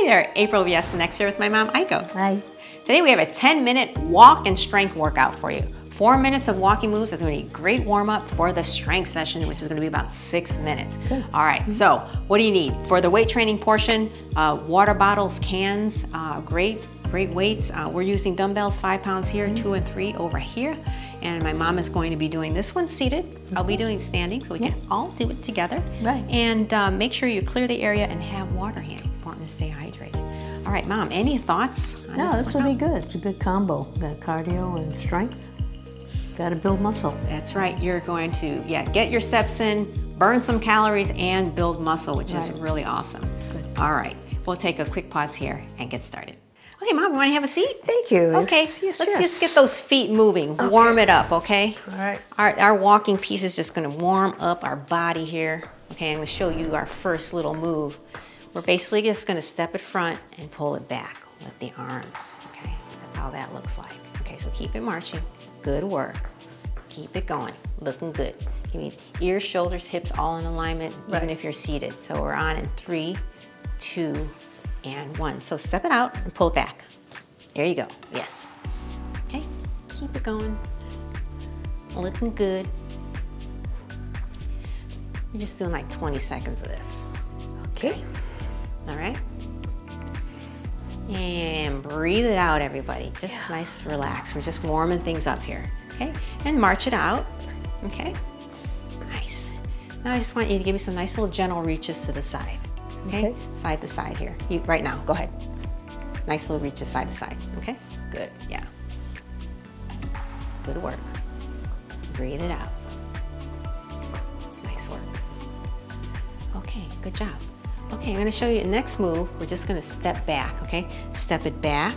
Hey there, April Viesnex here with my mom, Aiko. Hi. Today we have a 10-minute walk and strength workout for you. 4 minutes of walking moves is going to be a great warm-up for the strength session, which is going to be about 6 minutes. Good. All right, so what do you need? For the weight training portion, water bottles, cans, great weights. We're using dumbbells, 5 pounds here, 2 and 3 over here. And my mom is going to be doing this one seated. I'll be doing standing, so we can all do it together. Right. And make sure you clear the area and have water handy. It's important to stay hydrated. All right, Mom, any thoughts on this one? No, this will be good. It's a good combo, got cardio and strength. Got to build muscle. That's right. You're going to, get your steps in, burn some calories, and build muscle, which is really awesome. Good. All right. We'll take a quick pause here and get started. Okay, Mom, you want to have a seat? Thank you. Okay, let's just get those feet moving. Okay. Warm it up, okay? All right. Our walking piece is just going to warm up our body here. Okay, I'm going to show you our first little move. We're basically just going to step it front and pull it back with the arms, okay? That's how that looks like. Okay, so keep it marching. Good work. Keep it going. Looking good. You need ears, shoulders, hips all in alignment, even if you're seated. So we're on in 3, 2, and 1. So step it out and pull it back. There you go. Yes. Okay. Keep it going. Looking good. You're just doing like 20 seconds of this. Okay. All right. And breathe it out, everybody. Just nice, relax. We're just warming things up here. Okay. And march it out. Okay. Nice. Now I just want you to give me some nice little gentle reaches to the side. Okay. Side to side here. Right now, go ahead. Nice little reaches side to side. Okay? Good. Yeah. Good work. Breathe it out. Nice work. Okay, good job. Okay, I'm going to show you the next move. We're just going to step back, okay? Step it back.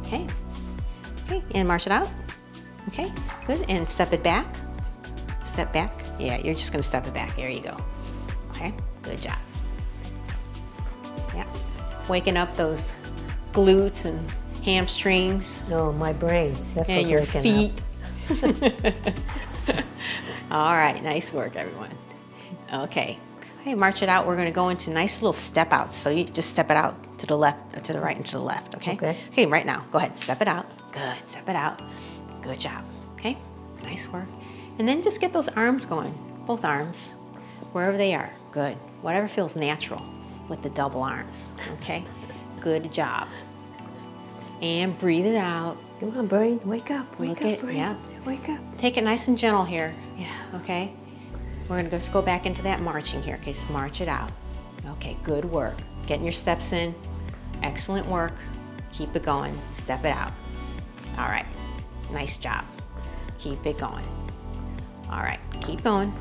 Okay. Okay, and march it out. Okay, good. And step it back. Step back. Yeah, you're just going to step it back. There you go. Okay, good job. Yeah, waking up those glutes and hamstrings. No, my brain. That's and what's your feet. All right, nice work, everyone. Okay, hey, march it out. We're going to go into nice little step outs. So you just step it out to the left, to the right, and to the left. Okay. Okay. Okay. Right now, go ahead. Step it out. Good. Step it out. Good job. Okay. Nice work. And then just get those arms going. Both arms, wherever they are. Good. Whatever feels natural. With the double arms, okay? Good job. And breathe it out. Come on, brain, wake up, wake up, brain. Yeah. Wake up. Take it nice and gentle here, okay? We're gonna just go back into that marching here, okay? Just march it out. Okay, good work. Getting your steps in, excellent work. Keep it going, step it out. All right, nice job. Keep it going. All right, keep going.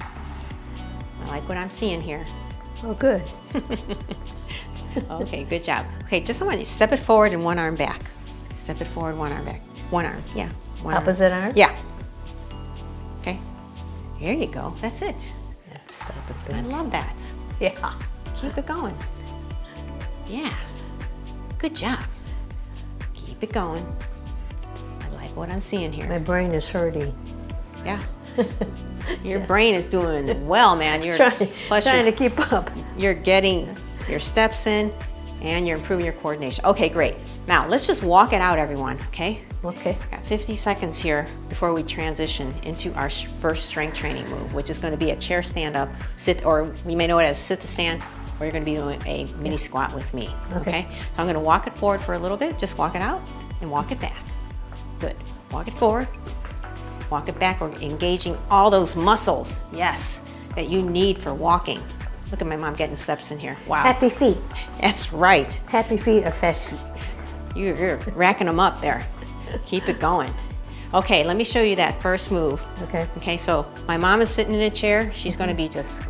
I like what I'm seeing here. Oh, good. Okay, good job. Okay, just want you to step it forward and one arm back. Step it forward, one arm back. One arm, yeah. One Opposite arm? Yeah. Okay. There you go. That's it. Let's step it back. I love that. Yeah. Keep it going. Yeah. Good job. Keep it going. I like what I'm seeing here. My brain is hurting. Yeah. Your brain is doing well, man. You're trying to keep up. You're getting your steps in and you're improving your coordination. Okay, great. Now, let's just walk it out, everyone, okay? Okay. Got 50 seconds here before we transition into our first strength training move, which is going to be a chair stand-up, sit, or you may know it as sit to stand, or you're going to be doing a mini squat with me, okay? So I'm going to walk it forward for a little bit, just walk it out and walk it back. Good. Walk it forward. Walk it back, we're engaging all those muscles, yes, that you need for walking. Look at my mom getting steps in here, wow. Happy feet. That's right. Happy feet are fast feet. You're racking them up there. Keep it going. Okay, let me show you that first move. Okay. Okay, so my mom is sitting in a chair. She's gonna be just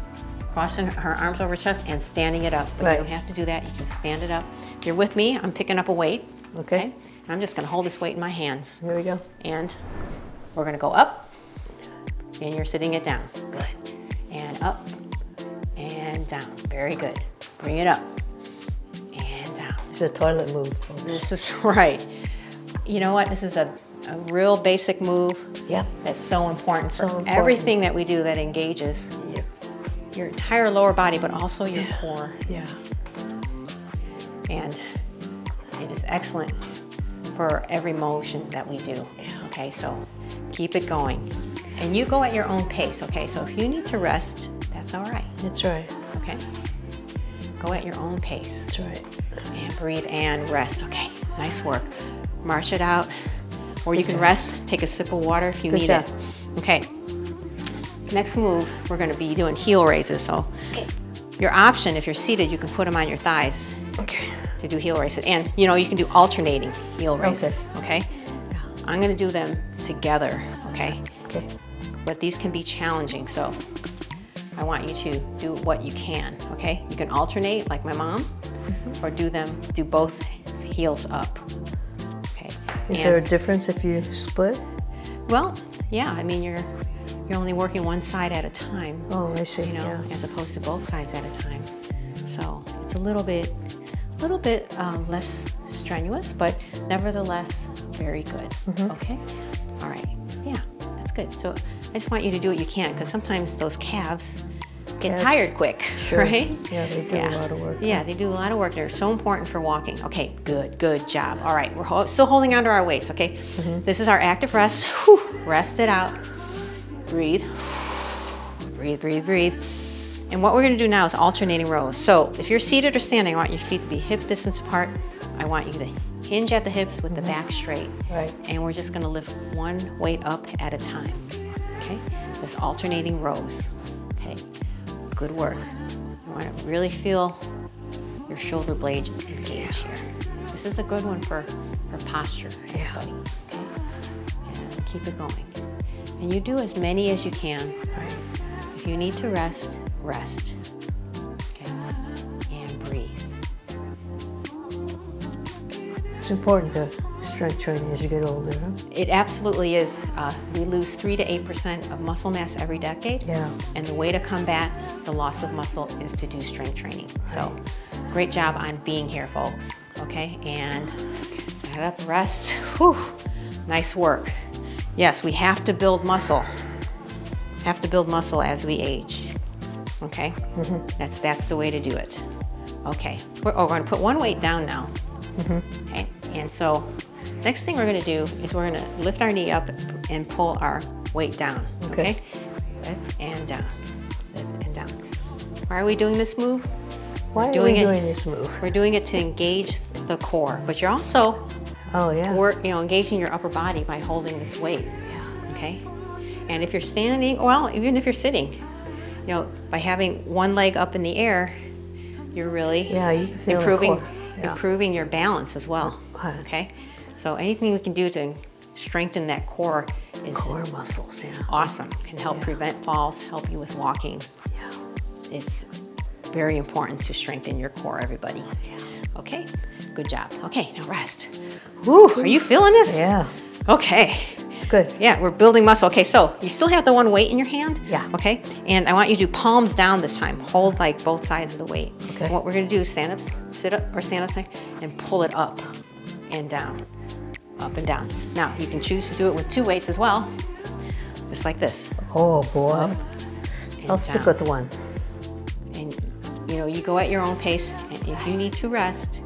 crossing her arms over her chest and standing it up. But you don't have to do that, you just stand it up. If you're with me, I'm picking up a weight. Okay. And I'm just gonna hold this weight in my hands. Here we go. And we're gonna go up, and you're sitting it down. Good. And up, and down. Very good. Bring it up, and down. This is a toilet move, folks. This is right. You know what? This is a real basic move that's so important for everything that we do that engages your entire lower body, but also your core. Yeah. and it is excellent for every motion that we do, okay? So keep it going. And you go at your own pace, okay? So if you need to rest, that's all right. That's right. Okay? Go at your own pace. That's right. And breathe and rest, okay? Nice work. March it out, or you can rest, take a sip of water if you need it. Okay. Next move, we're gonna be doing heel raises, so your option, if you're seated, you can put them on your thighs to do heel raises. And you know, you can do alternating heel raises, okay? I'm gonna do them together, okay? But these can be challenging, so I want you to do what you can, okay? You can alternate, like my mom, or do both heels up, okay? Is there a difference if you split? Well, yeah, I mean, you're only working one side at a time. Oh, I see, you know, as opposed to both sides at a time. So it's a little bit less strenuous, but nevertheless, very good, okay? All right, yeah. Good. So I just want you to do what you can, because sometimes those calves get tired quick, right? Yeah, they do a lot of work. Yeah, they do a lot of work. They're so important for walking. Okay, good, good job. All right, we're still holding on to our weights, okay? This is our active rest. Whew. Rest it out. Breathe. Breathe, breathe, breathe. And what we're going to do now is alternating rows. So if you're seated or standing, I want your feet to be hip distance apart. I want you to hinge at the hips with the back straight. Right. And we're just gonna lift one weight up at a time, okay? This alternating rows, okay? Good work. You wanna really feel your shoulder blades engage here. This is a good one for posture, everybody, okay? And keep it going. And you do as many as you can. Right. If you need to rest, rest. It's important to strength training as you get older, huh? It absolutely is. We lose 3 to 8% of muscle mass every decade. Yeah. And the way to combat the loss of muscle is to do strength training. Right. So great job on being here, folks. Okay, and set up, rest. Whew. Nice work. Yes, we have to build muscle. Have to build muscle as we age. Okay? That's the way to do it. Okay. We're gonna put one weight down now. Okay. And so next thing we're going to do is we're going to lift our knee up and pull our weight down, okay? Lift and down, lift and down. Why are we doing this move? Why are we doing this move? We're doing it to engage the core, but you're also engaging your upper body by holding this weight, okay? And if you're standing, well, even if you're sitting, you know, by having one leg up in the air, you're really improving your balance as well, okay? So anything we can do to strengthen that core is muscles, awesome. Can help prevent falls, help you with walking. Yeah. It's very important to strengthen your core, everybody. Yeah. Okay, good job. Okay, now rest. Woo, are you feeling this? Yeah. Okay. Good. Yeah, we're building muscle. Okay, so you still have the one weight in your hand. Yeah. Okay, and I want you to do palms down this time. Hold like both sides of the weight. Okay. And what we're gonna do is stand up, sit up, or stand up, and pull it up and down, up and down. Now, you can choose to do it with two weights as well, just like this. Oh boy. I'll stick with the one. And you know, you go at your own pace, and if you need to rest,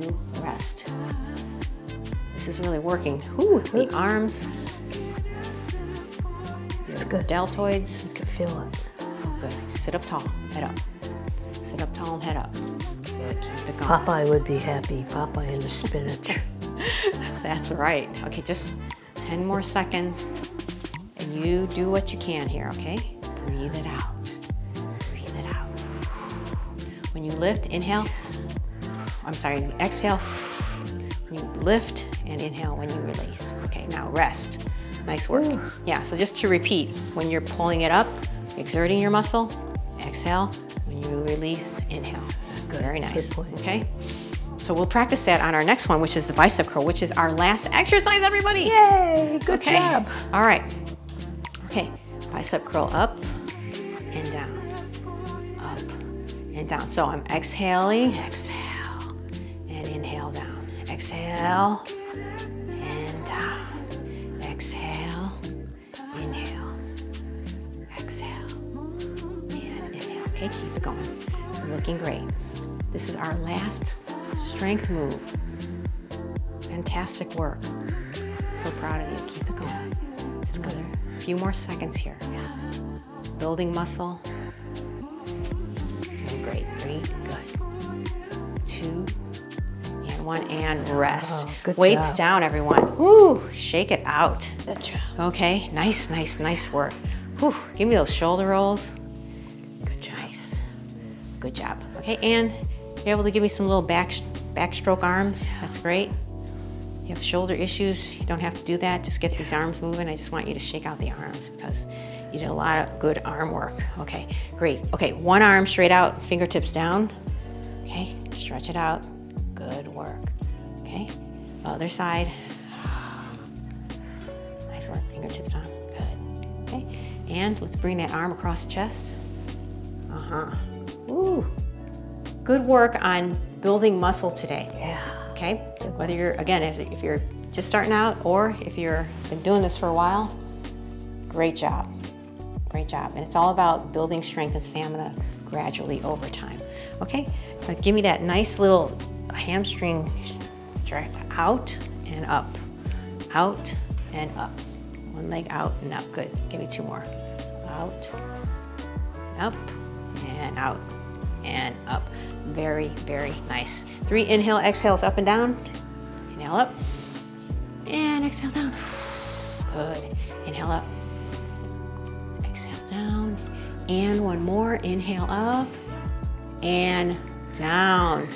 you rest. This is really working. Ooh, the arms. It's good. Deltoids. You can feel it. Oh, good. Sit up tall, head up. Sit up tall and head up. Good, keep it going. Popeye would be happy. Popeye and the spinach. That's right. Okay, just 10 more seconds. And you do what you can here, okay? Breathe it out. Breathe it out. When you lift, inhale. I'm sorry, exhale. You lift and inhale when you release. Okay, now rest. Nice work. Ooh. Yeah, so just to repeat, when you're pulling it up, exerting your muscle, exhale. When you release, inhale. Good. Very nice. Good, okay? So we'll practice that on our next one, which is the bicep curl, which is our last exercise, everybody. Yay, good job. All right. Okay, bicep curl up and down, up and down. So I'm exhaling, exhale, and inhale down. Exhale, and down. Exhale, inhale. Exhale, and inhale. Okay, keep it going. You're looking great. This is our last Strength move. Fantastic work. So proud of you. Keep it going. Just another few more seconds here. Building muscle. Doing great. Three, good. Two, and one, and rest. Oh, good Weights job. Down, everyone. Woo, shake it out. Good job. Okay, nice, nice, nice work. Whew, give me those shoulder rolls. Good job. Nice. Good job. Okay, and you're able to give me some little backstroke arms. That's great. You have shoulder issues, you don't have to do that. Just get these arms moving. I just want you to shake out the arms because you did a lot of good arm work. Okay, great. Okay, one arm straight out, fingertips down. Okay, stretch it out. Good work. Okay, other side. Nice work, fingertips on. Good. Okay, and let's bring that arm across the chest. Ooh. Good work on building muscle today. Yeah. Okay? Whether you're, again, if you're just starting out or if you've been doing this for a while, great job. Great job. And it's all about building strength and stamina gradually over time. Okay? Now give me that nice little hamstring stretch out and up. Out and up. One leg out and up. Good. Give me two more. Out, up, and out. And up. Very, very nice. Three inhale, exhales up and down. Inhale up. And exhale down. Good. Inhale up. Exhale down. And one more. Inhale up. And down.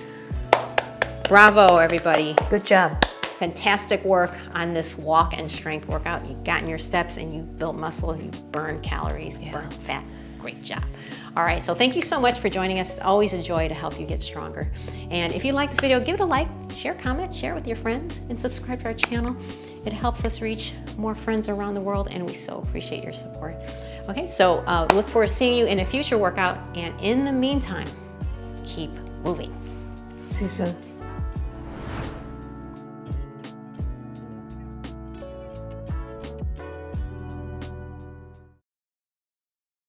Bravo, everybody. Good job. Fantastic work on this walk and strength workout. You've gotten your steps and you've built muscle, you've burned calories, burned fat. Great job. All right, so thank you so much for joining us. It's always a joy to help you get stronger. And if you like this video, give it a like, share, comment, share with your friends, and subscribe to our channel. It helps us reach more friends around the world, and we so appreciate your support. Okay, so look forward to seeing you in a future workout, and in the meantime, keep moving. See you soon.